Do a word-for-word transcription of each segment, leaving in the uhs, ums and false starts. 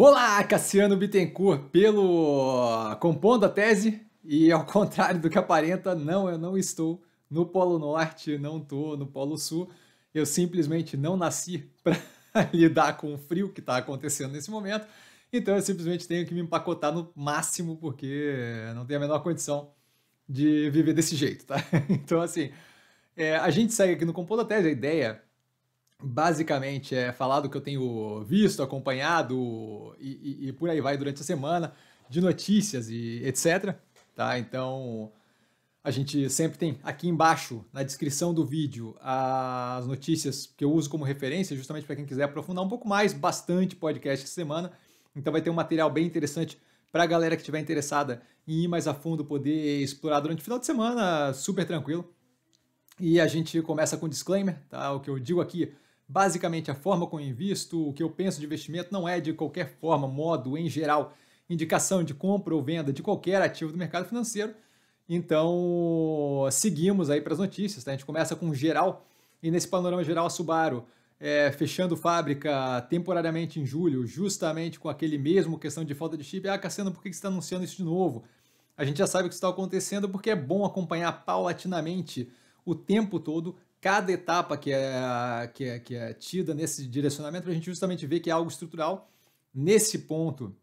Olá, Cassiano Bittencourt pelo Compondo a Tese, e ao contrário do que aparenta, não, eu não estou no Polo Norte, não estou no Polo Sul, eu simplesmente não nasci para lidar com o frio que está acontecendo nesse momento, então eu simplesmente tenho que me empacotar no máximo, porque não tenho a menor condição de viver desse jeito, tá? Então, assim, é, a gente segue aqui no Compondo a Tese, a ideia basicamente é falar do que eu tenho visto, acompanhado e, e, e por aí vai durante a semana, de notícias e etcétera. Tá? Então, a gente sempre tem aqui embaixo, na descrição do vídeo, as notícias que eu uso como referência, justamente para quem quiser aprofundar um pouco mais, bastante podcast essa semana. Então vai ter um material bem interessante para a galera que estiver interessada em ir mais a fundo, poder explorar durante o final de semana, super tranquilo. E a gente começa com disclaimer, tá? O que eu digo aqui, basicamente, a forma como eu invisto, o que eu penso de investimento não é de qualquer forma, modo, em geral, indicação de compra ou venda de qualquer ativo do mercado financeiro. Então, seguimos aí para as notícias, tá? A gente começa com geral, e nesse panorama geral, a Subaru é, fechando fábrica temporariamente em julho, justamente com aquele mesmo questão de falta de chip. Ah, Cassiano, por que você está anunciando isso de novo? A gente já sabe o que está acontecendo, porque é bom acompanhar paulatinamente o tempo todo, cada etapa que é, que é, que é tida nesse direcionamento, para a gente justamente ver que é algo estrutural. Nesse ponto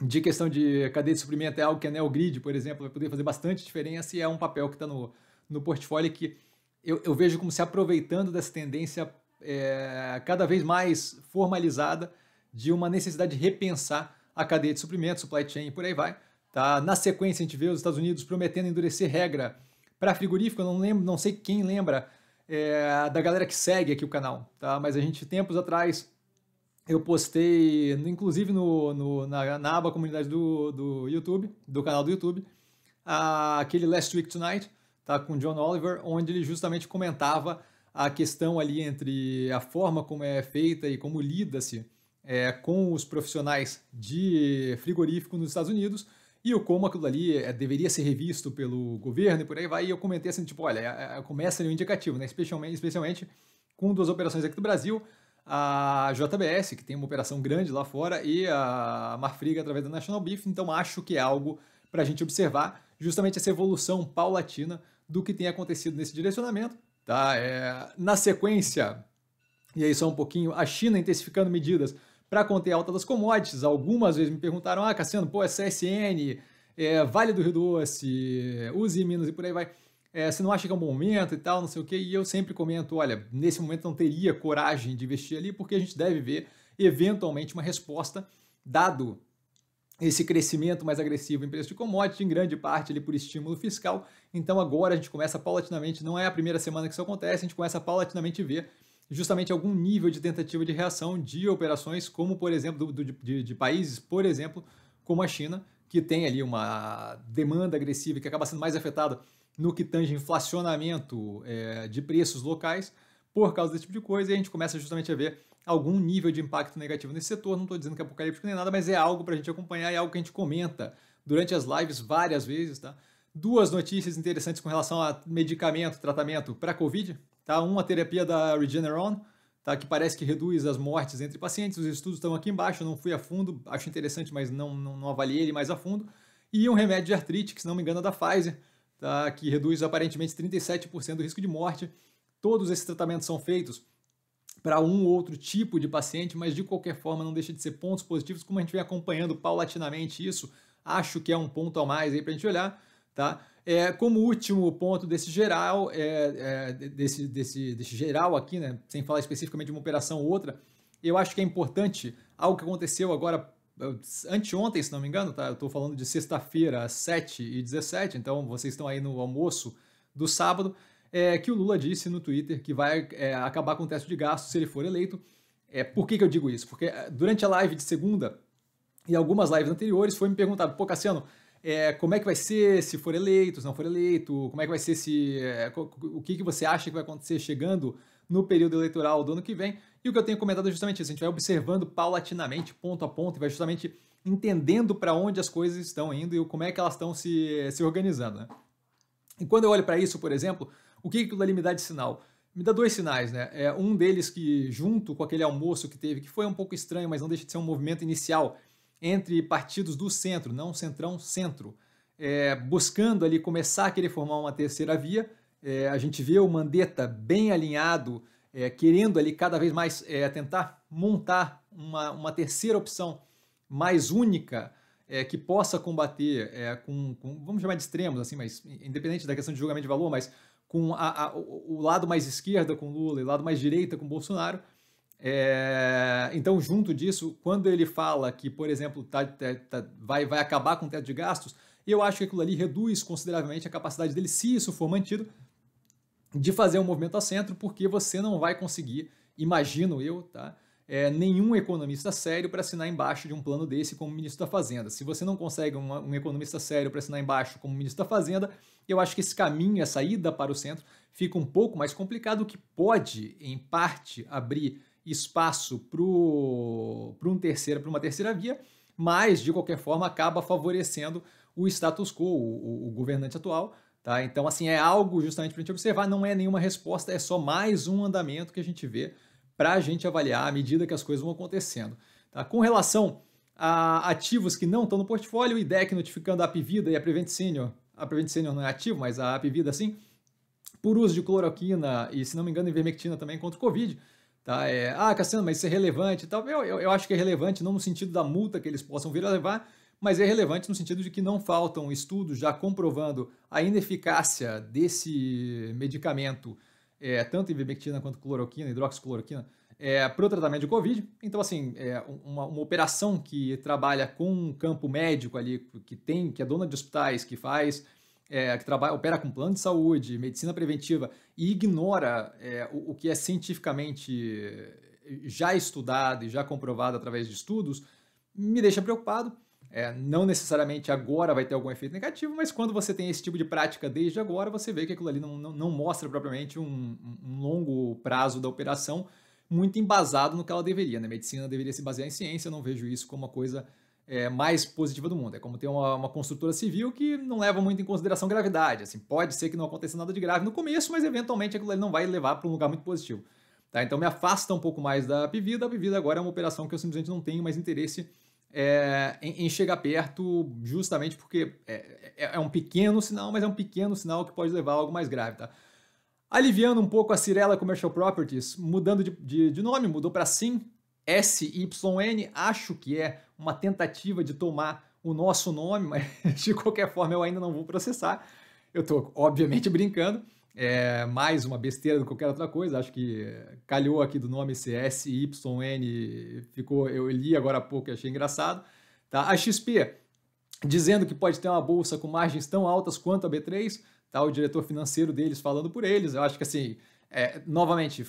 de questão de cadeia de suprimento, é algo que a Neo Grid, por exemplo, vai poder fazer bastante diferença, e é um papel que está no, no portfólio que eu, eu vejo como se aproveitando dessa tendência é, cada vez mais formalizada de uma necessidade de repensar a cadeia de suprimento, supply chain e por aí vai. Tá? Na sequência, a gente vê os Estados Unidos prometendo endurecer regra para frigorífico. Eu não lembro, não sei quem lembra é, da galera que segue aqui o canal, tá? Mas a gente, tempos atrás, eu postei, inclusive no, no, na, na aba comunidade do, do YouTube, do canal do YouTube, a, aquele Last Week Tonight, tá? Com John Oliver, onde ele justamente comentava a questão ali entre a forma como é feita e como lida-se é, com os profissionais de frigorífico nos Estados Unidos, e o como aquilo ali é, deveria ser revisto pelo governo e por aí vai. E eu comentei assim, tipo, olha, é, é, começa ali um indicativo, né? Especialmente, especialmente com duas operações aqui do Brasil, a J B S, que tem uma operação grande lá fora, e a Marfrig através da National Beef. Então acho que é algo para a gente observar, justamente essa evolução paulatina do que tem acontecido nesse direcionamento. Tá? É, na sequência, e aí só um pouquinho, a China intensificando medidas para conter a alta das commodities. Algumas vezes me perguntaram, ah, Cassiano, pô, é C S N, é Vale do Rio Doce, Usi Minas e por aí vai, é, você não acha que é um bom momento e tal, não sei o quê? E eu sempre comento, olha, nesse momento não teria coragem de investir ali, porque a gente deve ver, eventualmente, uma resposta, dado esse crescimento mais agressivo em preço de commodity, em grande parte ali por estímulo fiscal. Então agora a gente começa paulatinamente, não é a primeira semana que isso acontece, a gente começa paulatinamente a ver justamente algum nível de tentativa de reação de operações, como por exemplo, do, do, de, de países, por exemplo, como a China, que tem ali uma demanda agressiva que acaba sendo mais afetada no que tange inflacionamento é, de preços locais, por causa desse tipo de coisa, e a gente começa justamente a ver algum nível de impacto negativo nesse setor. Não estou dizendo que é apocalíptico nem nada, mas é algo para a gente acompanhar, é algo que a gente comenta durante as lives várias vezes, tá? Duas notícias interessantes com relação a medicamento, tratamento para Covid. Tá? Uma terapia da Regeneron, tá? Que parece que reduz as mortes entre pacientes. Os estudos estão aqui embaixo, eu não fui a fundo, acho interessante, mas não, não, não avaliei ele mais a fundo. E um remédio de artrite, que se não me engano é da Pfizer, tá? Que reduz aparentemente trinta e sete por cento do risco de morte. Todos esses tratamentos são feitos para um ou outro tipo de paciente, mas de qualquer forma não deixa de ser pontos positivos, como a gente vem acompanhando paulatinamente isso. Acho que é um ponto a mais aí para a gente olhar. Tá? É, como último ponto desse geral, é, é, desse, desse, desse geral aqui, né? Sem falar especificamente de uma operação ou outra, eu acho que é importante algo que aconteceu agora, anteontem, se não me engano, tá? Eu estou falando de sexta-feira, às sete e dezessete, então vocês estão aí no almoço do sábado, é, que o Lula disse no Twitter que vai é, acabar com o teto de gastos se ele for eleito. É, por que que eu digo isso? Porque durante a live de segunda e algumas lives anteriores foi me perguntado, pô, Cassiano, É, como é que vai ser se for eleito, se não for eleito, como é que vai ser se... É, o que, que você acha que vai acontecer chegando no período eleitoral do ano que vem? E o que eu tenho comentado é justamente isso, a gente vai observando paulatinamente, ponto a ponto, e vai justamente entendendo para onde as coisas estão indo e como é que elas estão se, se organizando. Né? E quando eu olho para isso, por exemplo, o que, que aquilo ali me dá de sinal? me dá dois sinais, né? É, um deles que, junto com aquele almoço que teve, que foi um pouco estranho, mas não deixa de ser um movimento inicial entre partidos do centro, não centrão, centro, é, buscando ali começar a querer formar uma terceira via. É, a gente vê o Mandetta bem alinhado, é, querendo ali cada vez mais é, tentar montar uma, uma terceira opção mais única, é, que possa combater é, com, com, vamos chamar de extremos, assim, mas independente da questão de julgamento de valor, mas com a, a, o lado mais esquerda com Lula e o lado mais direita com Bolsonaro. É, então, junto disso, quando ele fala que, por exemplo, tá, tá, tá, vai, vai acabar com o teto de gastos, eu acho que aquilo ali reduz consideravelmente a capacidade dele, se isso for mantido, de fazer um movimento a centro, porque você não vai conseguir, imagino eu, tá, é, nenhum economista sério para assinar embaixo de um plano desse como ministro da Fazenda. Se você não consegue uma, um economista sério para assinar embaixo como ministro da Fazenda, eu acho que esse caminho, essa ida para o centro, fica um pouco mais complicado, o que pode, em parte, abrir espaço para um terceiro, para uma terceira via, mas, de qualquer forma, acaba favorecendo o status quo, o, o governante atual. Tá? Então, assim, é algo justamente para a gente observar, não é nenhuma resposta, é só mais um andamento que a gente vê para a gente avaliar à medida que as coisas vão acontecendo. Tá? Com relação a ativos que não estão no portfólio, o I D E C notificando a Hapvida e a Prevent Senior, a Prevent Senior não é ativo, mas a Hapvida sim, por uso de cloroquina e, se não me engano, ivermectina também contra o Covid. Tá? É, ah, Cassiano, mas isso é relevante e tal. Eu, eu, eu acho que é relevante não no sentido da multa que eles possam vir a levar, mas é relevante no sentido de que não faltam estudos já comprovando a ineficácia desse medicamento, é, tanto ivermectina quanto cloroquina, hidroxicloroquina, é, para o tratamento de Covid. Então, assim, é uma, uma operação que trabalha com um campo médico ali, que tem, que é dona de hospitais, que faz, é, que trabalha, opera com plano de saúde, medicina preventiva, e ignora é, o, o que é cientificamente já estudado e já comprovado através de estudos, me deixa preocupado. É, não necessariamente agora vai ter algum efeito negativo, mas quando você tem esse tipo de prática desde agora, você vê que aquilo ali não, não, não mostra propriamente um, um longo prazo da operação muito embasado no que ela deveria. Né? A medicina deveria se basear em ciência, eu não vejo isso como uma coisa é, mais positiva do mundo. É como ter uma, uma construtora civil que não leva muito em consideração gravidade. Assim, pode ser que não aconteça nada de grave no começo, mas eventualmente aquilo ali não vai levar para um lugar muito positivo. Tá? Então me afasta um pouco mais da Hapvida. A Hapvida agora é uma operação que eu simplesmente não tenho mais interesse É, em, em chegar perto, justamente porque é, é, é um pequeno sinal, mas é um pequeno sinal que pode levar a algo mais grave, tá? Aliviando um pouco a Cirela Commercial Properties, mudando de, de, de nome, mudou para SYN, S Y N, acho que é uma tentativa de tomar o nosso nome, mas de qualquer forma eu ainda não vou processar, eu estou obviamente brincando, é mais uma besteira do que qualquer outra coisa, acho que calhou aqui do nome C S Y N, ficou, eu li agora há pouco e achei engraçado. Tá? A X P, dizendo que pode ter uma bolsa com margens tão altas quanto a B três, tá? O diretor financeiro deles falando por eles, eu acho que assim, é, novamente,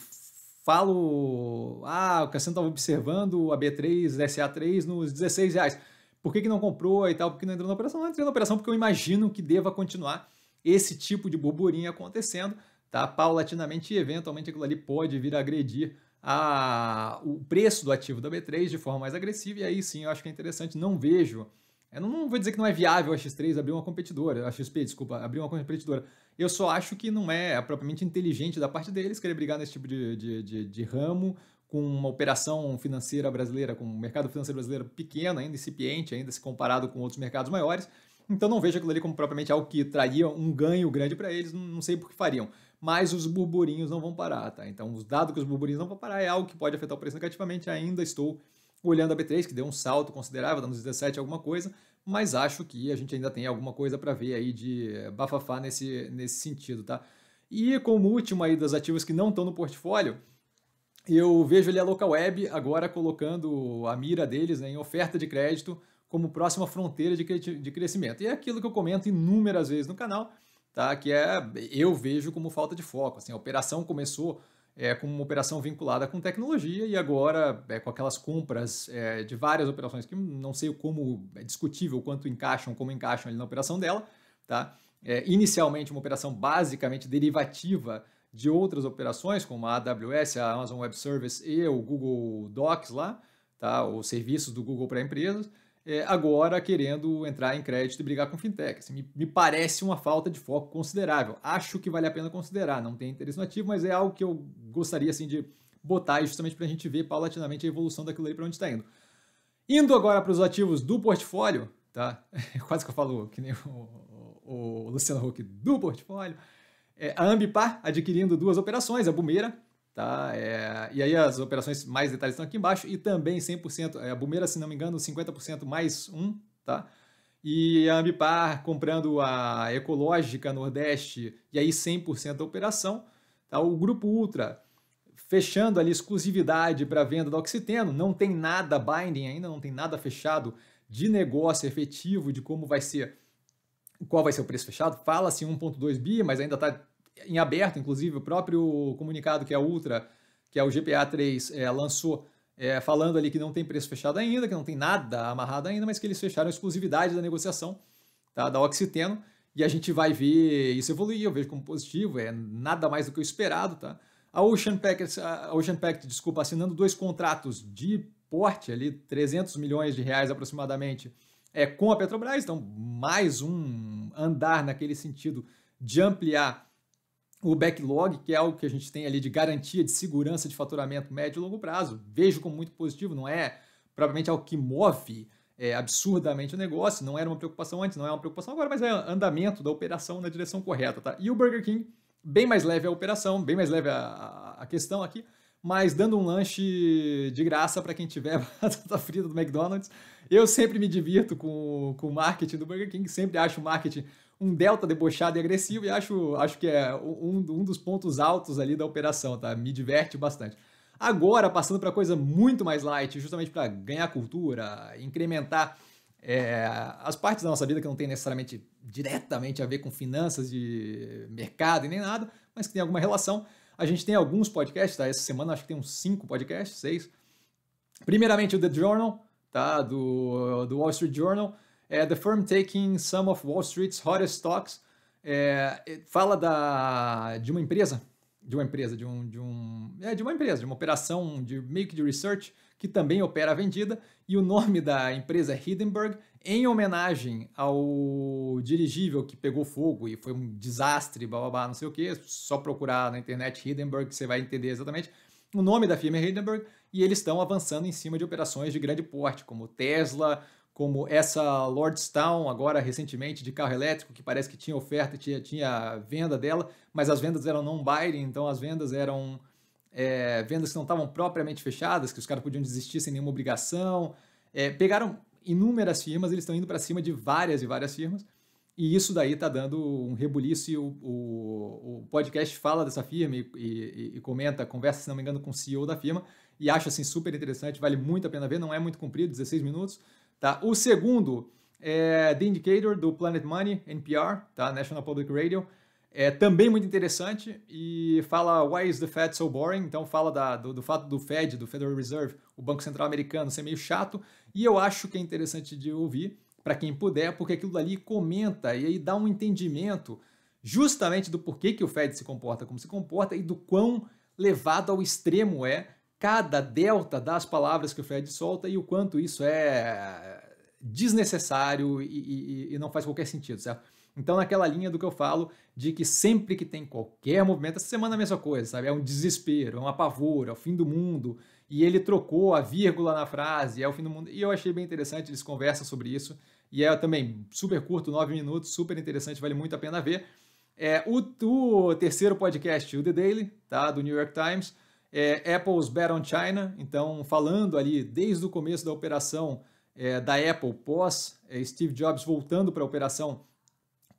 falo, ah, o Cassiano estava observando a B três, S A três nos dezesseis reais, por que, que não comprou e tal, por que não entrou na operação? Não entrou na operação porque eu imagino que deva continuar esse tipo de burburinho acontecendo, tá? Paulatinamente e eventualmente aquilo ali pode vir a agredir a... o preço do ativo da B três de forma mais agressiva, e aí sim eu acho que é interessante, não vejo, eu não vou dizer que não é viável a X três abrir uma competidora, a X P, desculpa, abrir uma competidora, eu só acho que não é propriamente inteligente da parte deles querer brigar nesse tipo de, de, de, de ramo, com uma operação financeira brasileira, com um mercado financeiro brasileiro pequeno, ainda incipiente, ainda se comparado com outros mercados maiores. Então não vejo aquilo ali como propriamente algo que traria um ganho grande para eles, não sei por que fariam. Mas os burburinhos não vão parar, tá? Então, dado que os burburinhos não vão parar, é algo que pode afetar o preço negativamente. Ainda estou olhando a B três, que deu um salto considerável, dando dezessete alguma coisa, mas acho que a gente ainda tem alguma coisa para ver aí de bafafá nesse, nesse sentido, tá? E como último aí das ativas que não estão no portfólio, eu vejo ali a LocalWeb agora colocando a mira deles, né, em oferta de crédito, como próxima fronteira de, cre de crescimento. E é aquilo que eu comento inúmeras vezes no canal, tá? Que é, eu vejo como falta de foco. Assim, a operação começou é, como uma operação vinculada com tecnologia e agora é, com aquelas compras é, de várias operações que não sei como, é discutível quanto encaixam, como encaixam ali na operação dela, tá? É, inicialmente uma operação basicamente derivativa de outras operações, como a A W S, a Amazon Web Service e o Google Docs lá, tá? Os serviços do Google para empresas. é, agora querendo entrar em crédito e brigar com fintech. Assim, me, me parece uma falta de foco considerável. Acho que vale a pena considerar, não tem interesse no ativo, mas é algo que eu gostaria assim, de botar justamente para a gente ver paulatinamente a evolução daquilo aí para onde está indo. Indo agora para os ativos do portfólio, tá? Quase que eu falo que nem o, o, o Luciano Huck do portfólio. É, a Ambipar adquirindo duas operações, a Boomera, tá? É, e aí as operações, mais detalhes estão aqui embaixo, e também cem por cento, é, a Boomera, se não me engano, cinquenta por cento mais um, tá? E a Ambipar comprando a Ecológica Nordeste, e aí cem por cento da operação, tá? O Grupo Ultra fechando ali exclusividade para a venda da Oxiteno, não tem nada binding ainda, não tem nada fechado de negócio efetivo, de como vai ser, qual vai ser o preço fechado. Fala-se um ponto dois bi, mas ainda está em aberto. Inclusive, o próprio comunicado que a Ultra, que é o G P A três, é, lançou, é, falando ali que não tem preço fechado ainda, que não tem nada amarrado ainda, mas que eles fecharam a exclusividade da negociação, tá, da Oxiteno, e a gente vai ver isso evoluir. Eu vejo como positivo, é nada mais do que o esperado, tá? A Ocean Pact, a Ocean Pact, desculpa, assinando dois contratos de porte ali, trezentos milhões de reais aproximadamente, é, com a Petrobras, então mais um andar naquele sentido de ampliar o backlog, que é algo que a gente tem ali de garantia de segurança de faturamento médio e longo prazo. Vejo como muito positivo, não é provavelmente algo que move é, absurdamente o negócio, não era uma preocupação antes, não é uma preocupação agora, mas é andamento da operação na direção correta, tá? E o Burger King, bem mais leve a operação, bem mais leve a, a questão aqui, mas dando um lanche de graça para quem tiver batata frita do McDonald's. Eu sempre me divirto com, com o marketing do Burger King, sempre acho o marketing um delta debochado e agressivo, e acho, acho que é um, um dos pontos altos ali da operação, tá? Me diverte bastante. Agora, passando para coisa muito mais light, justamente para ganhar cultura, incrementar é, as partes da nossa vida que não tem necessariamente diretamente a ver com finanças de mercado e nem nada, mas que tem alguma relação. A gente tem alguns podcasts, tá? Essa semana acho que tem uns cinco podcasts, seis. Primeiramente o The Journal, tá? Do, do Wall Street Journal. É, The Firm Taking Some of Wall Street's Hottest Stocks. É, fala da, de uma empresa, de uma empresa, de um, de um, é, de uma empresa, de uma operação de meio que de research que também opera a vendida. E o nome da empresa é Hindenburg, em homenagem ao dirigível que pegou fogo e foi um desastre, blá, blá, blá, não sei o que, só procurar na internet Hindenburg, você vai entender exatamente. O nome da firma é Hindenburg, e eles estão avançando em cima de operações de grande porte, como Tesla, como essa Lordstown, agora recentemente, de carro elétrico, que parece que tinha oferta, tinha, tinha venda dela, mas as vendas eram non-binding, então as vendas eram é, vendas que não estavam propriamente fechadas, que os caras podiam desistir sem nenhuma obrigação. É, pegaram inúmeras firmas, eles estão indo para cima de várias e várias firmas, e isso daí está dando um rebuliço, e o, o, o podcast fala dessa firma e, e, e comenta, conversa, se não me engano, com o C E O da firma, e acho assim super interessante, vale muito a pena ver, não é muito comprido, dezesseis minutos, tá? O segundo é The Indicator, do Planet Money, N P R, tá? National Public Radio, é também muito interessante, e fala Why is the Fed so boring? Então fala da, do, do fato do Fed, do Federal Reserve, o Banco Central Americano, ser meio chato, e eu acho que é interessante de ouvir para quem puder, porque aquilo dali comenta e aí dá um entendimento justamente do porquê que o Fed se comporta como se comporta e do quão levado ao extremo é cada delta das palavras que o Fed solta e o quanto isso é desnecessário e, e, e não faz qualquer sentido, certo? Então, naquela linha do que eu falo, de que sempre que tem qualquer movimento, essa semana é a mesma coisa, sabe? É um desespero, é um apavoro, é o fim do mundo, e ele trocou a vírgula na frase, é o fim do mundo, e eu achei bem interessante, eles conversam sobre isso, e é também super curto, nove minutos, super interessante, vale muito a pena ver. É, o, o terceiro podcast, o The Daily, tá? Do New York Times, é Apple's Bet on China, então falando ali desde o começo da operação é, da Apple, pós é, Steve Jobs voltando para a operação,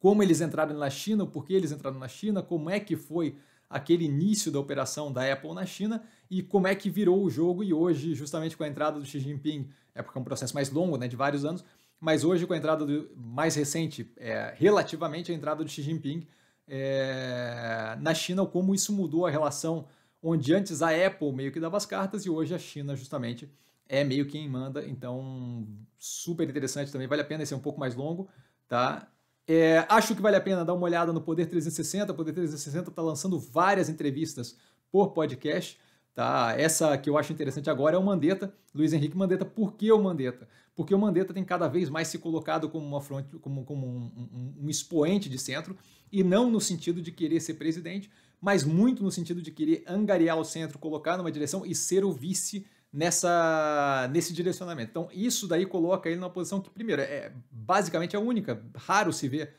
como eles entraram na China, por que eles entraram na China, como é que foi aquele início da operação da Apple na China e como é que virou o jogo. E hoje, justamente com a entrada do Xi Jinping, é porque é um processo mais longo, né, de vários anos, mas hoje com a entrada do, mais recente, é, relativamente a entrada do Xi Jinping é, na China, como isso mudou a relação, onde antes a Apple meio que dava as cartas e hoje a China justamente é meio quem manda. Então, super interessante também, vale a pena, esse é um pouco mais longo, tá? É, acho que vale a pena dar uma olhada no Poder trezentos e sessenta. O Poder trezentos e sessenta está lançando várias entrevistas por podcast. Tá? Essa que eu acho interessante agora é o Mandetta, Luiz Henrique Mandetta. Por que o Mandetta? Porque o Mandetta tem cada vez mais se colocado como, uma fronte, como, como um, um, um expoente de centro, e não no sentido de querer ser presidente, mas muito no sentido de querer angariar o centro, colocar numa direção e ser o vice nessa, nesse direcionamento. Então isso daí coloca ele numa posição que, primeiro, é basicamente a única, raro se ver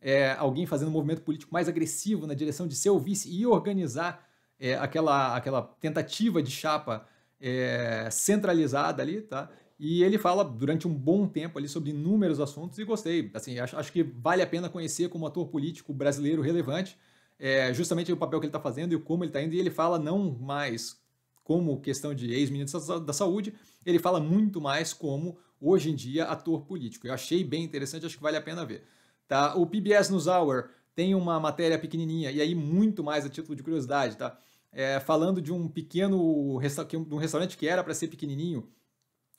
é, alguém fazendo um movimento político mais agressivo na direção de ser o vice e organizar É, aquela, aquela tentativa de chapa é, centralizada ali, tá? E ele fala durante um bom tempo ali sobre inúmeros assuntos e gostei. Assim, acho, acho que vale a pena conhecer como ator político brasileiro relevante é, justamente o papel que ele está fazendo e como ele está indo. E ele fala não mais como questão de ex-ministro da saúde, ele fala muito mais como, hoje em dia, ator político. Eu achei bem interessante, acho que vale a pena ver. Tá? O P B S News Hour tem uma matéria pequenininha, e aí muito mais a título de curiosidade, tá? É, falando de um pequeno de um restaurante que era para ser pequenininho,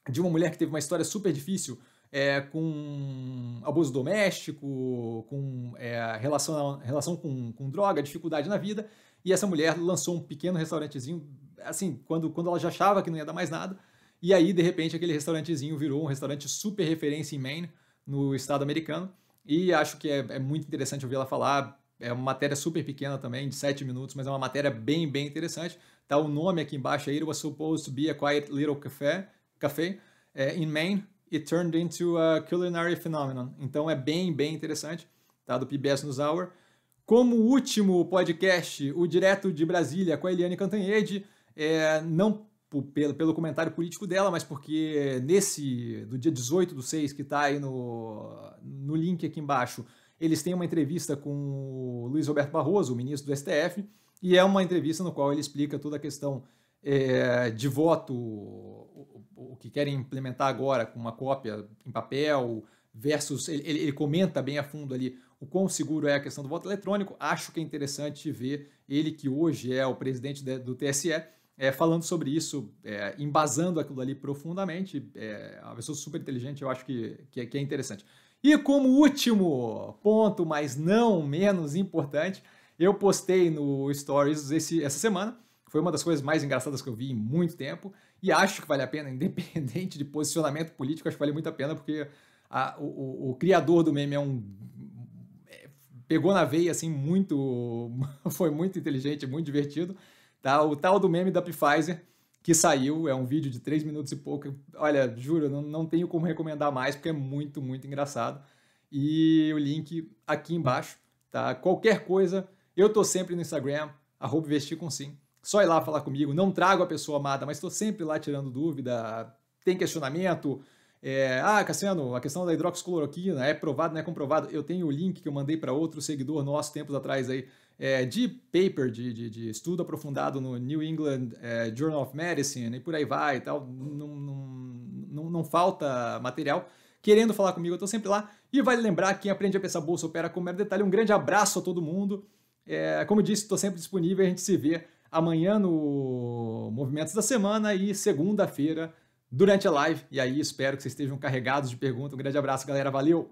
de uma mulher que teve uma história super difícil é, com abuso doméstico, com é, relação, relação com, com droga, dificuldade na vida, e essa mulher lançou um pequeno restaurantezinho, assim, quando, quando ela já achava que não ia dar mais nada, e aí, de repente, aquele restaurantezinho virou um restaurante super referência em Maine, no estado americano, e acho que é, é muito interessante ouvir ela falar. É uma matéria super pequena também, de sete minutos, mas é uma matéria bem, bem interessante. Tá o nome aqui embaixo aí, It was supposed to be a quiet little café, café é, in Maine, it turned into a culinary phenomenon. Então é bem, bem interessante, tá? Do P B S News Hour. Como último podcast, o Direto de Brasília com a Eliane Cantanhede, é, não pelo, pelo comentário político dela, mas porque nesse, do dia dezoito do seis, que tá aí no, no link aqui embaixo, eles têm uma entrevista com o Luiz Roberto Barroso, o ministro do S T F, e é uma entrevista no qual ele explica toda a questão é, de voto, o, o que querem implementar agora com uma cópia em papel, versus, ele, ele comenta bem a fundo ali o quão seguro é a questão do voto eletrônico. Acho que é interessante ver ele, que hoje é o presidente do T S E, é, falando sobre isso, é, embasando aquilo ali profundamente. É uma pessoa super inteligente, eu acho que, que, que é interessante. E como último ponto, mas não menos importante, eu postei no Stories esse, essa semana, foi uma das coisas mais engraçadas que eu vi em muito tempo, e acho que vale a pena, independente de posicionamento político, acho que vale muito a pena, porque a, o, o criador do meme é um... É, pegou na veia, assim, muito... foi muito inteligente, muito divertido, tá? O tal do meme da Pfizer, que saiu, é um vídeo de três minutos e pouco, olha, juro, não, não tenho como recomendar mais, porque é muito, muito engraçado, e o link aqui embaixo, tá? Qualquer coisa, eu tô sempre no Instagram, arroba vestir com sim, só ir lá falar comigo, não trago a pessoa amada, mas tô sempre lá tirando dúvida, tem questionamento, é, ah, Cassiano, a questão da hidroxicloroquina, é provado, não é comprovado, eu tenho o link que eu mandei para outro seguidor nosso, tempos atrás aí, É, de paper, de, de, de estudo aprofundado no New England é, Journal of Medicine e por aí vai e tal, não, não, não, não falta material. Querendo falar comigo, eu estou sempre lá. E vale lembrar, quem aprende a pensar bolsa opera com mero detalhe, um grande abraço a todo mundo. É, como disse, estou sempre disponível, a gente se vê amanhã no Movimentos da Semana e segunda-feira durante a live. E aí espero que vocês estejam carregados de perguntas. Um grande abraço, galera, valeu!